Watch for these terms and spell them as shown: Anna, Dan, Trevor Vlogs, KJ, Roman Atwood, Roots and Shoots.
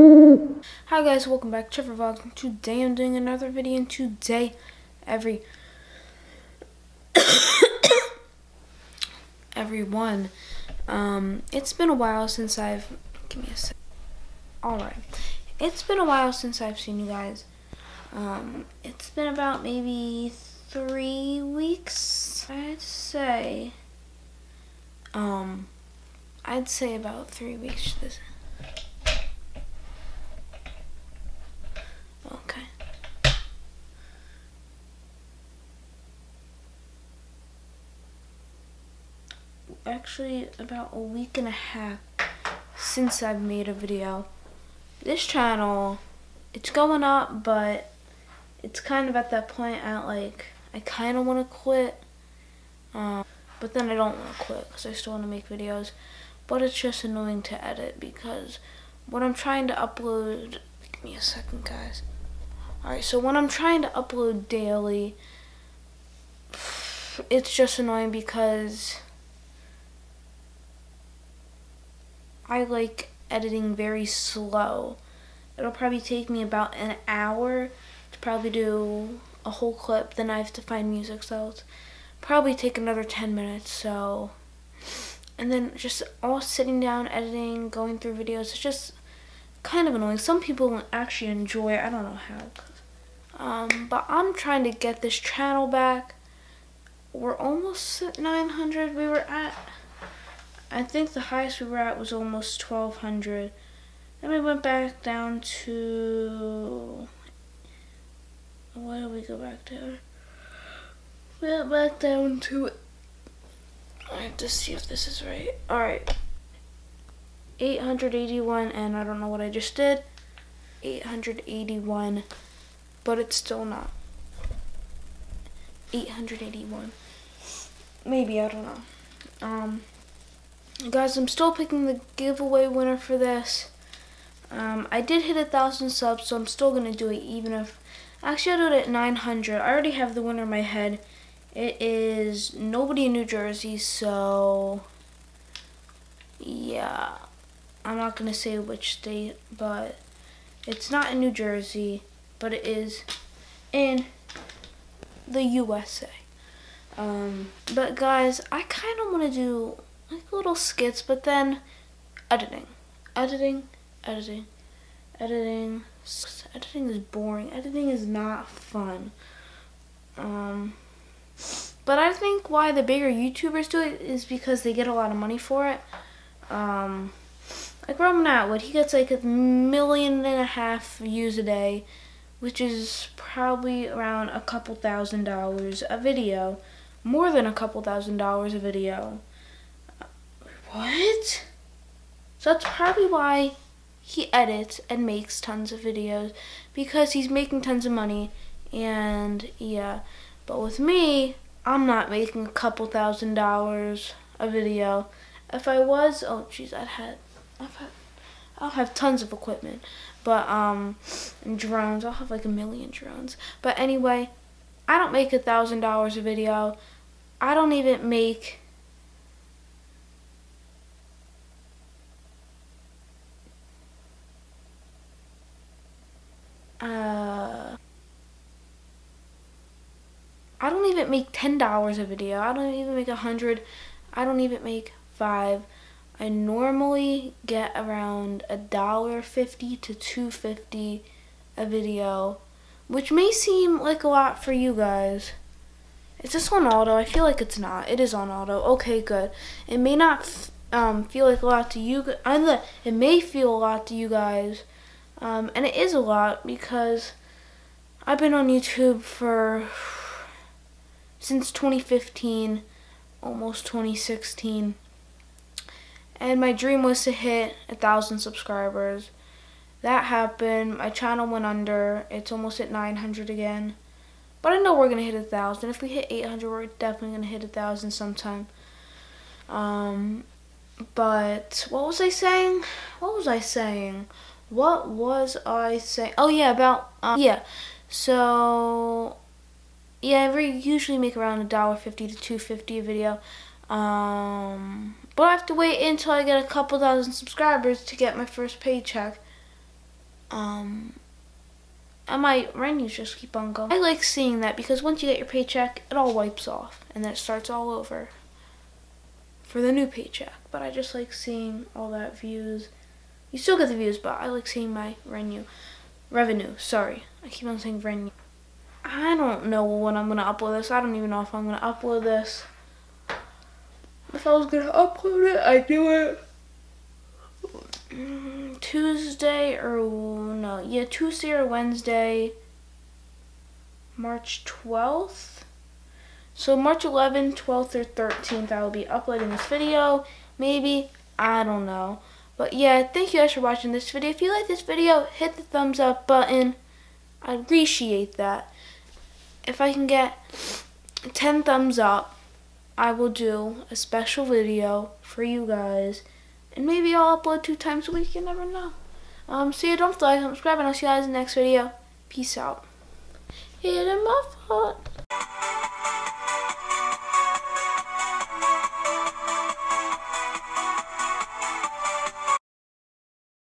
Hi guys, welcome back, Trevor Vlogs. Today I'm doing another video, and today everyone, it's been a while since it's been a while since I've seen you guys. It's been about maybe 3 weeks, I'd say. I'd say about 3 weeks. Okay. Actually, about a week and a half since I've made a video. This channel, it's going up, but it's kind of at that point at, like, I kind of want to quit. But then I don't want to quit because I still want to make videos. But it's just annoying to edit because when I'm trying to upload... Give me a second, guys. Alright, so when I'm trying to upload daily, it's just annoying because I like editing very slow. It'll probably take me about an hour to probably do a whole clip. Then I have to find music, so it's probably take another 10 minutes. So, and then just all sitting down, editing, going through videos, it's just kind of annoying. Some people actually enjoy it. I don't know how. But I'm trying to get this channel back. We're almost at 900. We were at, I think the highest we were at was almost 1200. Then we went back down to, what did we go back down? We went back down to, I have to see if this is right. Alright. 881, and I don't know what I just did. 881, but it's still not 881. Maybe, I don't know. Guys, I'm still picking the giveaway winner for this. I did hit 1,000 subs, so I'm still gonna do it, even if actually I do it at 900. I already have the winner in my head. It is nobody in New Jersey, so yeah. I'm not going to say which state, but it's not in New Jersey, but it is in the USA. But guys, I kind of want to do like little skits, but then editing is boring. Editing is not fun. But I think why the bigger YouTubers do it is because they get a lot of money for it. Like Roman Atwood, he gets like 1.5 million views a day, which is probably around a couple $1,000 a video. More than a couple $1,000 a video. What? So that's probably why he edits and makes tons of videos, because he's making tons of money, and yeah. But with me, I'm not making a couple $1,000 a video. If I was, oh jeez, I'll have tons of equipment, but, and drones, I'll have like 1 million drones. But anyway, I don't make $1,000 a video. I don't even make I don't even make $10 a video. I don't even make 100. I don't even make 5. I normally get around $1.50 to $2.50 a video, which may seem like a lot for you guys. Is this on auto? I feel like it's not. It is on auto. Okay, good. It may not feel like a lot to you. It may feel a lot to you guys, and it is a lot because I've been on YouTube for since 2015, almost 2016. And my dream was to hit 1,000 subscribers. That happened. My channel went under. It's almost at 900 again. But I know we're going to hit 1,000. If we hit 800, we're definitely going to hit 1,000 sometime. But what was I saying? Oh, yeah, about... yeah. So, yeah, we usually make around $1.50 to $2.50 a video. But I have to wait until I get a couple thousand subscribers to get my first paycheck. and my revenues just keep on going. I like seeing that because once you get your paycheck, it all wipes off and then it starts all over for the new paycheck. But I just like seeing all that views. You still get the views, but I like seeing my revenue. Sorry, I keep on saying revenue. I don't know when I'm gonna upload this. I don't even know if I'm gonna upload this. If I was gonna upload it, I'd do it Tuesday or Wednesday, March 12th. So March 11th, 12th, or 13th, I will be uploading this video. Maybe, I don't know. But yeah, thank you guys for watching this video. If you like this video, hit the thumbs up button. I'd appreciate that. If I can get 10 thumbs up, I will do a special video for you guys. And maybe I'll upload 2 times a week, you never know. So don't forget to like, subscribe, and I'll see you guys in the next video. Peace out. Hit him up.